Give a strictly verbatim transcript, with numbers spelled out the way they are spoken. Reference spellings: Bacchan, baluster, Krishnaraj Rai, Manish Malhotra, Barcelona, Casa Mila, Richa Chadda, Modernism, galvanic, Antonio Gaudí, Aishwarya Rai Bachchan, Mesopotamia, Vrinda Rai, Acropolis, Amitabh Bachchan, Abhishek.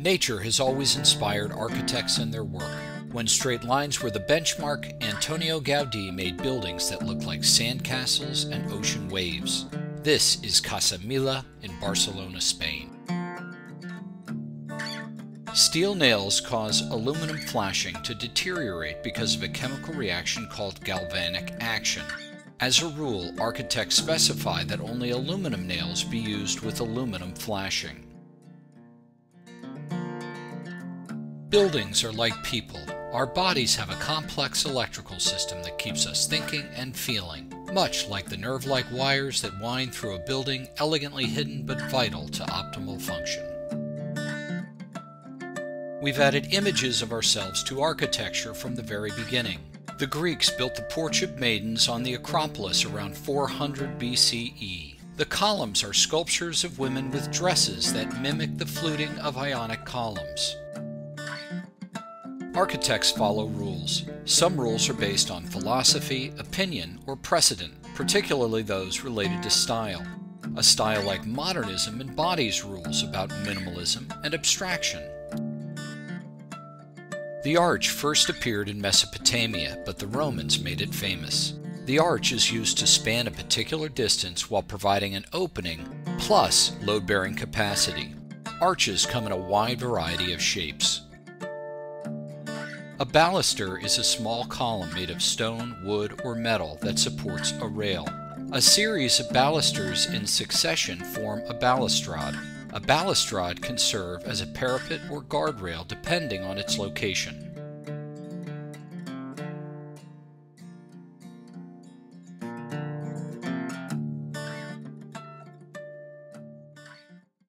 Nature has always inspired architects and their work. When straight lines were the benchmark, Antonio Gaudí made buildings that looked like sandcastles and ocean waves. This is Casa Mila in Barcelona, Spain. Steel nails cause aluminum flashing to deteriorate because of a chemical reaction called galvanic action. As a rule, architects specify that only aluminum nails be used with aluminum flashing. Buildings are like people. Our bodies have a complex electrical system that keeps us thinking and feeling, much like the nerve-like wires that wind through a building, elegantly hidden but vital to optimal function. We've added images of ourselves to architecture from the very beginning. The Greeks built the Porch of Maidens on the Acropolis around four hundred B C E. The columns are sculptures of women with dresses that mimic the fluting of Ionic columns. Architects follow rules. Some rules are based on philosophy, opinion, or precedent, particularly those related to style. A style like modernism embodies rules about minimalism and abstraction. The arch first appeared in Mesopotamia, but the Romans made it famous. The arch is used to span a particular distance while providing an opening plus load-bearing capacity. Arches come in a wide variety of shapes. A baluster is a small column made of stone, wood, or metal that supports a rail. A series of balusters in succession form a balustrade. A balustrade can serve as a parapet or guardrail depending on its location.